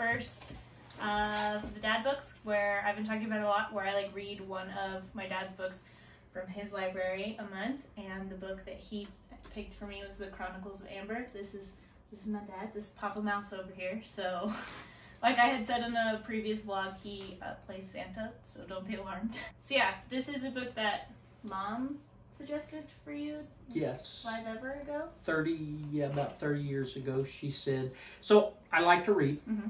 first of the dad books, where I've been talking about a lot, where I like read one of my dad's books from his library a month, and the book that he picked for me was the Chronicles of Amber. This is my dad, this is Papa Mouse over here. So like I had said in a previous vlog, he plays Santa, so don't be alarmed. So yeah, this is a book that Mom suggested for you? Yes. 30 years ago, she said. So I like to read. Mm-hmm.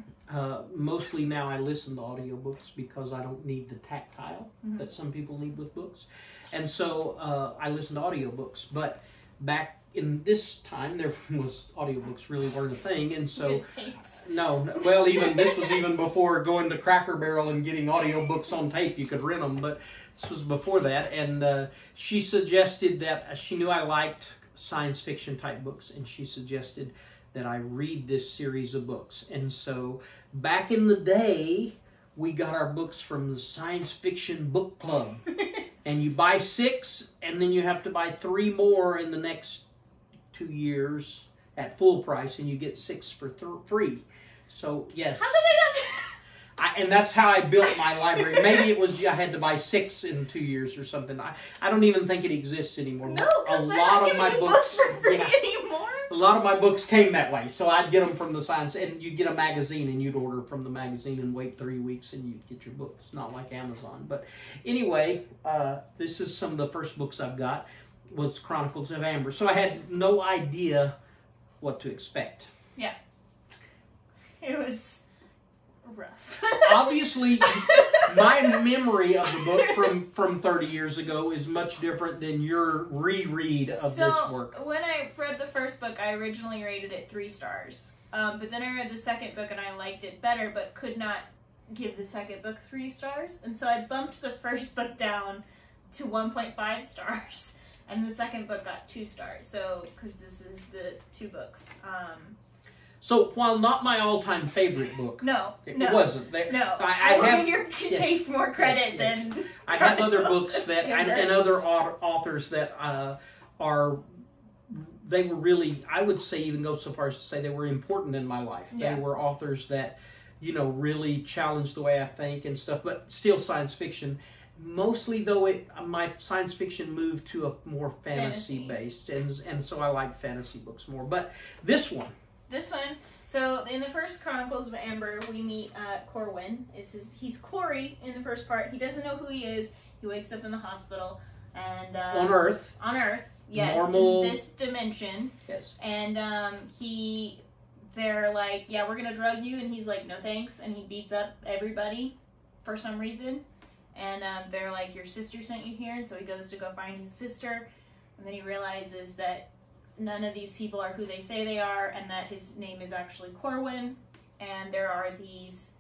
Mostly now I listen to audiobooks because I don't need the tactile mm-hmm. that some people need with books. And so I listen to audiobooks. But back in this time, there was audiobooks really weren't a thing, and so no. Well, even this was even before going to Cracker Barrel and getting audiobooks on tape. You could rent them, but this was before that. And she suggested that she knew I liked science fiction type books, and she suggested that I read this series of books. And so back in the day, we got our books from the Science Fiction Book Club, and you buy 6, and then you have to buy 3 more in the next 2 years at full price, and you get 6 for free. So yes, how did and that's how I built my library. Maybe it was I had to buy 6 in 2 years or something. I don't even think it exists anymore. No, a lot of my books for free anymore. A lot of my books came that way, so I'd get them from the science, and you'd get a magazine, and you'd order from the magazine and wait 3 weeks, and you'd get your book. It's not like Amazon, but anyway, this is some of the first books I've got. Was Chronicles of Amber. So I had no idea what to expect. Yeah. It was rough. Obviously, my memory of the book from 30 years ago is much different than your reread of this work. So, when I read the first book, I originally rated it 3 stars. But then I read the second book and I liked it better, but could not give the second book 3 stars. And so I bumped the first book down to 1.5 stars. And the second book got 2 stars, so, because this is the 2 books. So, while not my all-time favorite book. It wasn't. I have, give your taste more credit than... I have other books that, and other authors that are, they were really, I would say, even go so far as to say they were important in my life. Yeah. They were authors that, you know, really challenged the way I think and stuff, but still science fiction. Mostly, though, my science fiction moved to a more fantasy-based, and so I like fantasy books more. But this one. This one. So, in the first Chronicles of Amber, we meet Corwin. He's Corey in the first part. He doesn't know who he is. He wakes up in the hospital. And on Earth. On Earth, yes. Normal. In this dimension. Yes. And they're like, yeah, we're going to drug you. And he's like, no thanks. And he beats up everybody for some reason. And they're like, your sister sent you here, and so he goes to go find his sister, and then he realizes that none of these people are who they say they are, and that his name is actually Corwin, and there are these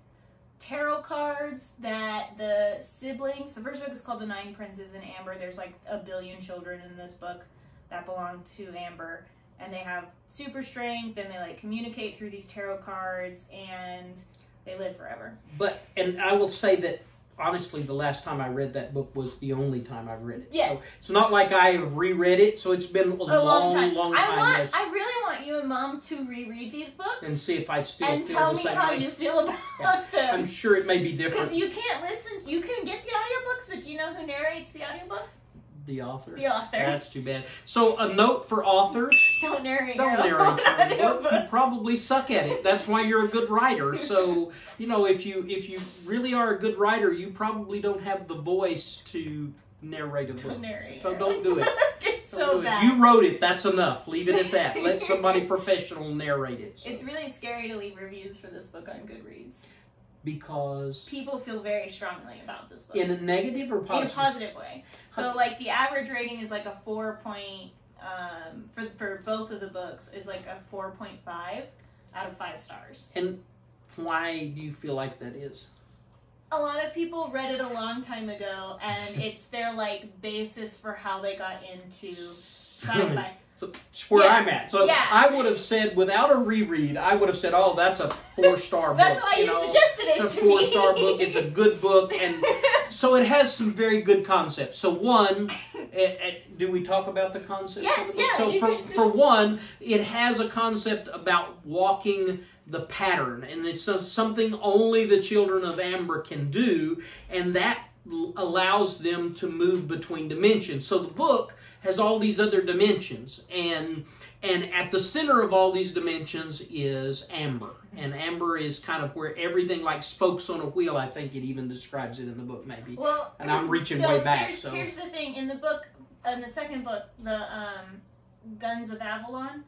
tarot cards that the siblings, the first book is called The Nine Princes in Amber, there's like 1 billion children in this book that belong to Amber, and they have super strength, and they like communicate through these tarot cards, and they live forever. But, and I will say that, honestly, the last time I read that book was the only time I've read it. Yes. So it's not like I reread it, so it's been a long time. I really want you and Mom to reread these books. And see if I still feel the same way. And tell me how you feel about them. I'm sure it may be different. Because you can't listen, you can get the audiobooks, but do you know who narrates the audiobooks? The author. The author. That's too bad. So a note for authors. Don't narrate your own book. You probably suck at it. That's why you're a good writer. So, you know, if you really are a good writer, you probably don't have the voice to narrate a book. Don't narrate. So don't do it. It's so bad. You wrote it. That's enough. Leave it at that. Let somebody professional narrate it. So. It's really scary to leave reviews for this book on Goodreads. Because people feel very strongly about this book. In a negative or positive? In a positive way. So, like, the average rating is like a 4 point, for both of the books, is like a 4.5 out of 5 stars. And why do you feel like that is? A lot of people read it a long time ago, and it's their, like, basis for how they got into sci-fi. So it's where I'm at. So I would have said, without a reread, I would have said, oh, that's a 4-star book. That's why you suggested it to me. It's a 4-star book. It's a good book. And so it has some very good concepts. So one, Do we talk about the concept? Yes, yeah. So for one, it has a concept about walking the pattern, and it's something only the children of Amber can do, and that allows them to move between dimensions. So the book has all these other dimensions, and at the center of all these dimensions is Amber. And Amber is kind of where everything, like spokes on a wheel, I think it even describes it in the book, maybe. Well, and I'm reaching way back. Here's the thing. In the book, in the second book, the Guns of Avalon,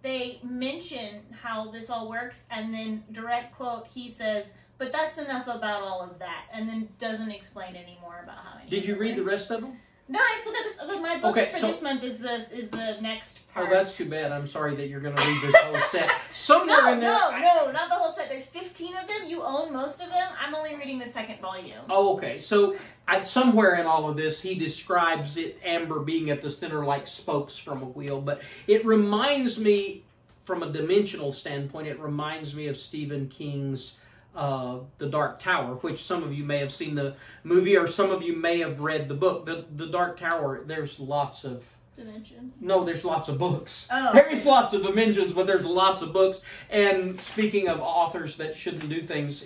they mention how this all works, and then direct quote, he says, "But that's enough about all of that," and then doesn't explain any more about how many. Did you read the rest of them? No, I still got this. Look, my book for this month is the next part. Oh, that's too bad. I'm sorry that you're going to read this whole set. Somewhere in there. No, not the whole set. There's 15 of them. You own most of them. I'm only reading the second volume. Oh, okay. So somewhere in all of this, he describes it, Amber being at the center like spokes from a wheel. But it reminds me, from a dimensional standpoint, it reminds me of Stephen King's The Dark Tower, which some of you may have seen the movie, or some of you may have read the book. The Dark Tower, there's lots of dimensions. No, there's lots of books. Oh. There's lots of dimensions, but there's lots of books. And speaking of authors that shouldn't do things,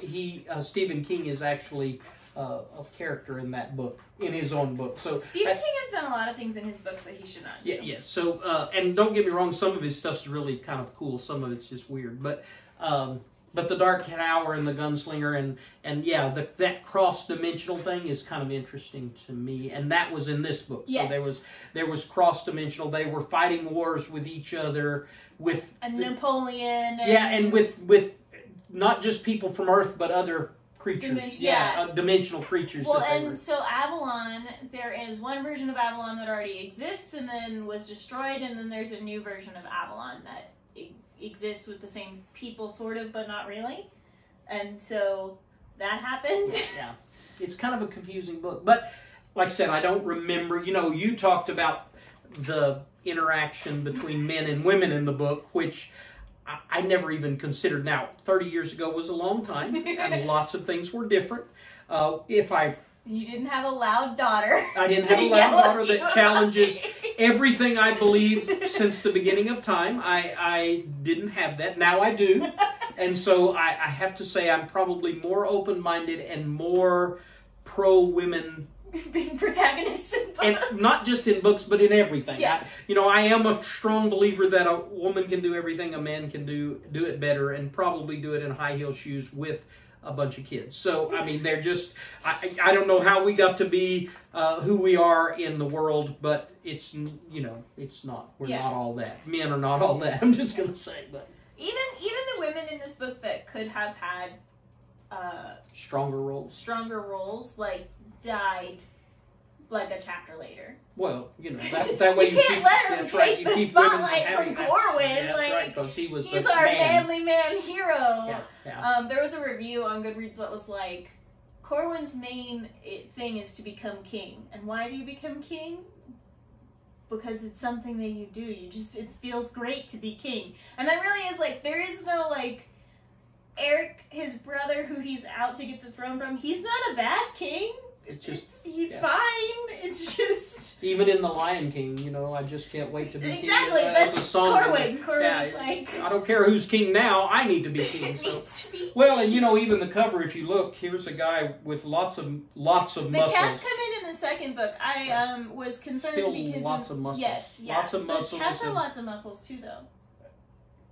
Stephen King is actually a character in that book, in his own book. So Stephen King has done a lot of things in his books that he should not do. Yeah. So, and don't get me wrong, some of his stuff's really kind of cool. Some of it's just weird, But the Dark Tower and the Gunslinger and yeah, that cross-dimensional thing is kind of interesting to me. And that was in this book. Yes. So there was cross-dimensional. They were fighting wars with each other, with Napoleon. And yeah, and with not just people from Earth, but other creatures. Dimensional creatures. Well, and so Avalon, there is one version of Avalon that already exists and then was destroyed, and then there's a new version of Avalon that exists with the same people, sort of, but not really. And so that happened. Yeah. It's kind of a confusing book. But like I said, I don't remember, you talked about the interaction between men and women in the book, which I never even considered. Now, 30 years ago was a long time, and lots of things were different. You didn't have a loud daughter. I didn't have a loud daughter that challenges everything I believe since the beginning of time. I didn't have that. Now I do. And so I have to say I'm probably more open-minded and more pro-women. Being protagonists in books. And not just in books, but in everything. Yeah. I am a strong believer that a woman can do everything a man can do it better, and probably do it in high heel shoes with a bunch of kids. So, I mean, they're just, I don't know how we got to be who we are in the world, but it's, it's not. We're not all that. Men are not all that, I'm just going to say. But Even the women in this book that could have had stronger roles, like, died like a chapter later. Well, that way you can't let her take the spotlight from Corwin. Like, he's our manly man hero. Yeah, yeah. There was a review on Goodreads that was like, Corwin's main thing is to become king. And why do you become king? Because it's something that you do. It feels great to be king. And that really is like, there is no like, Eric, his brother, who he's out to get the throne from, he's not a bad king. He's fine. It's just, even in The Lion King, I just can't wait to be king. Exactly, that's a song. Corwin's like, I don't care who's king now. I need to be king. And even the cover. If you look, here's a guy with lots of muscles. The cats come in the second book. I was concerned because lots of muscles. Yes, yeah. Lots of muscles. Cats have lots of muscles too, though.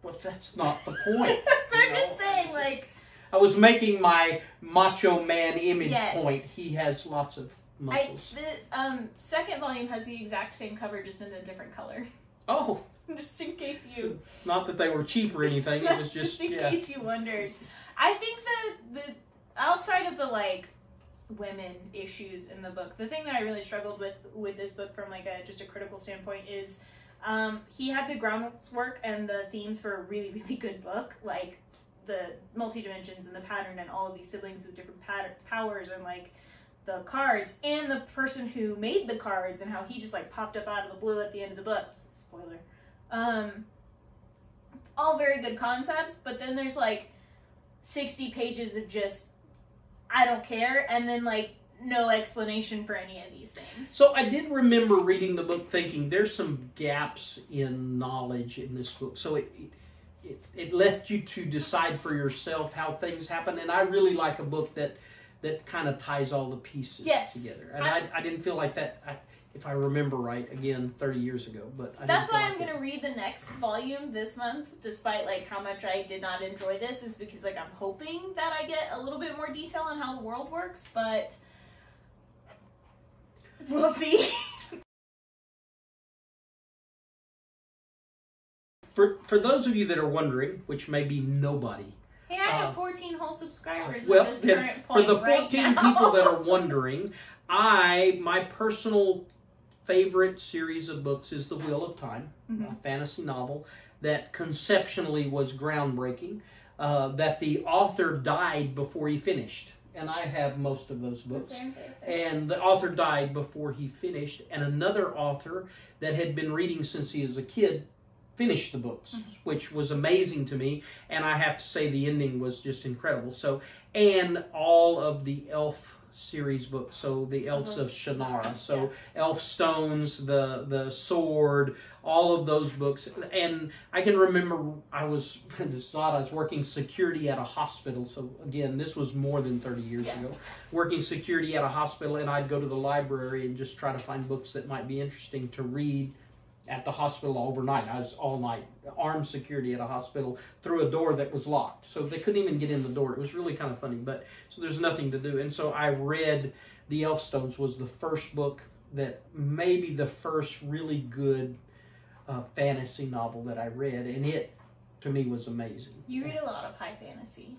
Well, that's not the point. I'm just saying, like, I was making my macho man image point. He has lots of muscles. The second volume has the exact same cover, just in a different color. Oh. Just in case you... Not that they were cheap or anything. It was just in case you wondered. I think the outside of the, like, women issues in the book, the thing that I really struggled with this book from, like, just a critical standpoint is he had the groundwork and the themes for a really, really good book. Like, the multi-dimensions and the pattern and all of these siblings with different powers and like the cards and the person who made the cards and how he just like popped up out of the blue at the end of the book. Spoiler. All very good concepts, but then there's like 60 pages of just, I don't care. And then like no explanation for any of these things. So I did remember reading the book thinking there's some gaps in knowledge in this book. So it left you to decide for yourself how things happen. And I really like a book that kind of ties all the pieces together. And I didn't feel like that... if I remember right, again, 30 years ago. But that's why I'm going to read the next volume this month, despite like how much I did not enjoy this, is because like I'm hoping that I get a little bit more detail on how the world works, but we'll see. For those of you that are wondering, which may be nobody. Hey, I have 14 whole subscribers at this current point. For the 14 people that are wondering, my personal favorite series of books is The Wheel of Time, a fantasy novel that conceptually was groundbreaking, that the author died before he finished. And I have most of those books. And the author died before he finished. And another author that had been reading since he was a kid finished the books, which was amazing to me. And I have to say the ending was just incredible. So, and all of the elf series books, so the Elves of Shannara, so Elfstones, the Sword, all of those books. And I can remember I was working security at a hospital, so again, this was more than 30 years ago, working security at a hospital, and I'd go to the library and just try to find books that might be interesting to read at the hospital overnight. I was all night armed security at a hospital through a door that was locked. So they couldn't even get in the door. It was really kind of funny, but so there's nothing to do. And so I read The Elfstones was the first book that maybe the first really good fantasy novel that I read. And it, to me, was amazing. You read a lot of high fantasy.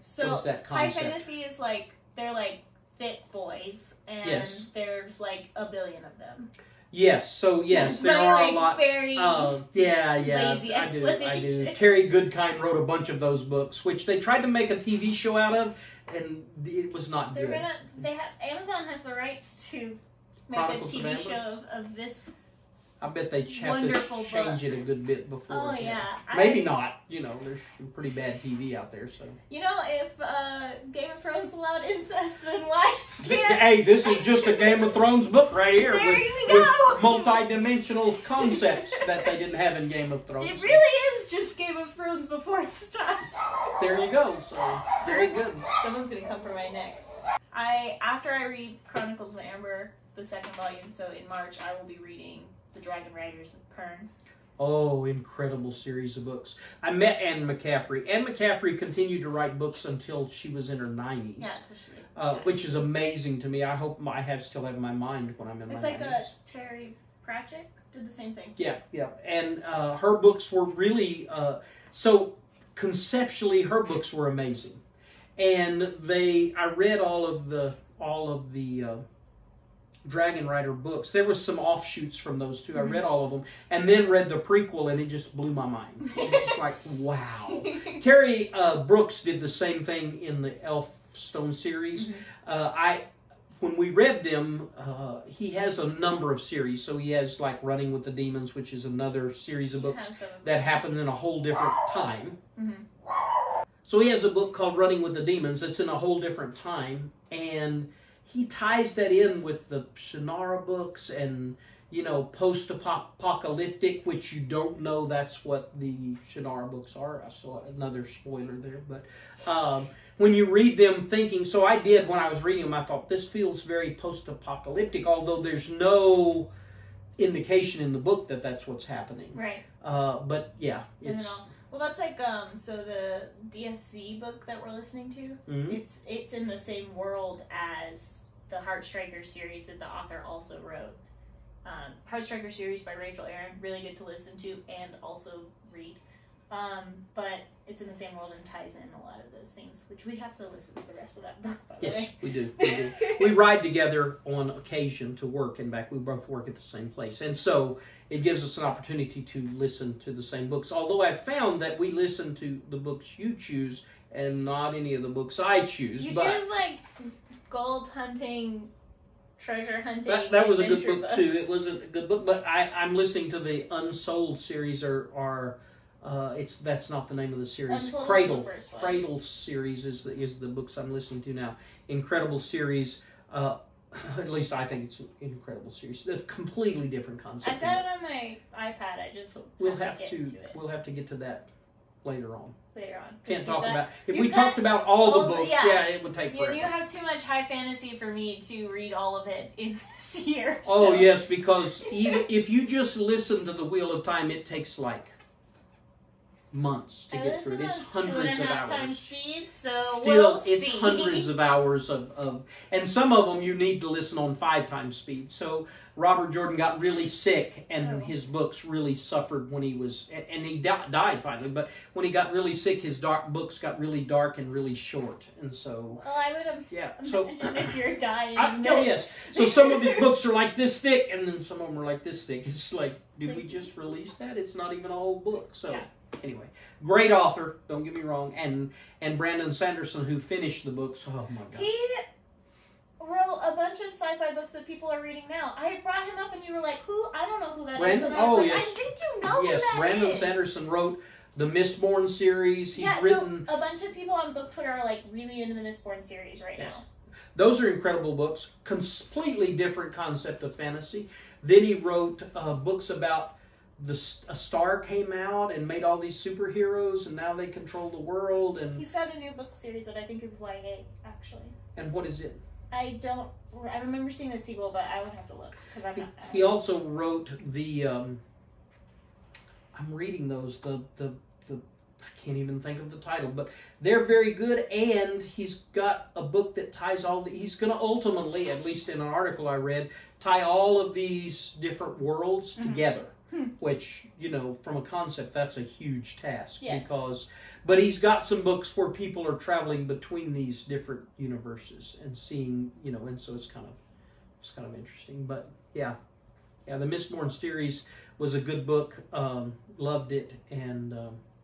So that high fantasy is like, they're like thick boys and there's like a billion of them. Yes, so yes, there are a lot. Very lazy explanation. I do. Terry Goodkind wrote a bunch of those books, which they tried to make a TV show out of, and it was not good. Amazon has the rights to make Chronicles a TV show of this. I bet they have to change it a good bit before. Oh yeah, maybe not. You know, there's some pretty bad TV out there. So you know, if Game of Thrones allowed incest, then why can't? Hey, this is just a Game of Thrones book right here. There you go. Multi-dimensional concepts that they didn't have in Game of Thrones. It really is just Game of Thrones before its time. There you go. So very good. Someone's gonna come for my neck. After I read Chronicles of Amber, the second volume, so in March I will be reading The Dragon Riders of Pern. Oh, incredible series of books. I met Anne McCaffrey. Anne McCaffrey continued to write books until she was in her 90s. Yeah, until she did. Which is amazing to me. I hope I still have my mind when I'm in my 90s. It's like Terry Pratchett did the same thing. Yeah, yeah. And her books were really... so, conceptually, her books were amazing. And I read all of the Dragon Rider books. There was some offshoots from those two. I read all of them and then read the prequel, and it just blew my mind. It's like, wow. Terry Brooks did the same thing in the Elfstone series. When we read them, he has a number of series. So he has like Running with the Demons, which is another series of books that happened in a whole different time. So he has a book called Running with the Demons that's in a whole different time, and he ties that in with the Shannara books and, you know, post-apocalyptic, which you don't know that's what the Shannara books are. I saw another spoiler there. But when you read them thinking, so I did when I was reading them, I thought this feels very post-apocalyptic, although there's no indication in the book that that's what's happening. Right. But, yeah. Well, that's like, so the DFZ book that we're listening to, it's in the same world as the Heart Striker series that the author also wrote. Heart Striker series by Rachel Aaron, really good to listen to and also read. But it's in the same world and ties in a lot of those themes, which we have to listen to the rest of that book, by the way. We do. We do. We ride together on occasion to work, and back. We both work at the same place. And so it gives us an opportunity to listen to the same books, although I've found that we listen to the books you choose and not any of the books I choose. You choose, like, gold hunting, treasure hunting. That was a good book, too. It was a good book, but I'm listening to the Unsold series or That's not the name of the series. Cradle. Cradle series is the books I'm listening to now. Incredible series. At least I think it's an incredible series. They're completely different concept. I've got it on my iPad. We'll have to get to that later on. Can't talk about if we talked about all the books. Yeah, it would take forever. You have too much high fantasy for me to read all of it in this year. Oh yes, because even if you just listen to The Wheel of Time, it takes like months to get through it. It's hundreds of hours. Still, it's hundreds of hours of, and some of them you need to listen on 5 times speed. So Robert Jordan got really sick, and his books really suffered when he was, and he died finally. But when he got really sick, his books got really dark and really short, and so. Well, I would have. Yeah. So if you're dying. Yes. So some of his books are like this thick, and then some of them are like this thick. It's like, did we just release that? It's not even a whole book. So. Yeah. Anyway, great author, don't get me wrong, and Brandon Sanderson, who finished the books, oh my God. He wrote a bunch of sci-fi books that people are reading now. I brought him up and you were like, who? I don't know who that is. And I was like, yes. I think you know who that Brandon is. Sanderson wrote the Mistborn series. He's written... So a bunch of people on book Twitter are like really into the Mistborn series right now. Those are incredible books, completely different concept of fantasy. Then he wrote books about... A star came out and made all these superheroes, and now they control the world. And he's got a new book series that I think is YA, actually. And what is it? I remember seeing the sequel, but I would have to look because I'm not. He also wrote the. I'm reading those. I can't even think of the title, but they're very good. And he's got a book that ties all the. He's going to ultimately, at least in an article I read, tie all of these different worlds together. Which, you know, from a concept, that's a huge task. Yes. But he's got some books where people are traveling between these different universes and seeing, you know, and so it's kind of interesting. But yeah, the Mistborn series was a good book. Loved it, and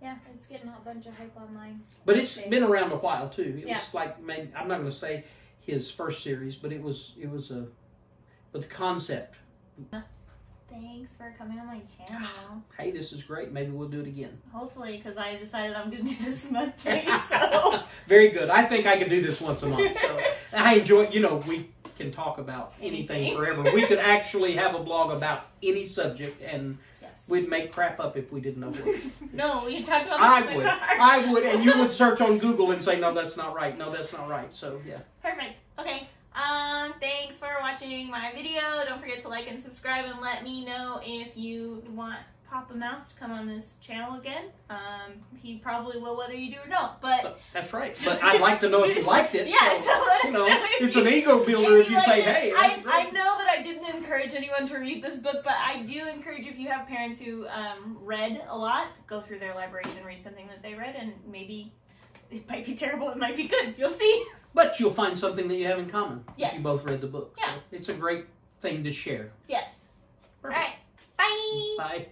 it's getting a bunch of hype online. But it's been around a while too. It was like, maybe, I'm not going to say his first series, but it was the concept. Thanks for coming on my channel. Hey, this is great. Maybe we'll do it again. Hopefully, because I decided I'm going to do this monthly. So. Very good. I think I can do this once a month. So I enjoy, you know, we can talk about anything forever. We could actually have a blog about any subject, and we'd make crap up if we didn't know what. No, we talked about that. I would, and you would search on Google and say, no, that's not right. No, that's not right. So, yeah. Perfect. Okay. Thanks for watching my video. Don't forget to like and subscribe, and let me know if you want Papa Mouse to come on this channel again. He probably will, whether you do or not. But that's right. But I'd like to know if you liked it. Yeah, so let us know. It's an ego builder if you say, hey, I know that I didn't encourage anyone to read this book, but I do encourage, if you have parents who read a lot, go through their libraries and read something that they read, and maybe it might be terrible, it might be good. You'll see. But you'll find something that you have in common. Yes. If you both read the book. Yeah. So it's a great thing to share. Yes. Perfect. All right. Bye. Bye.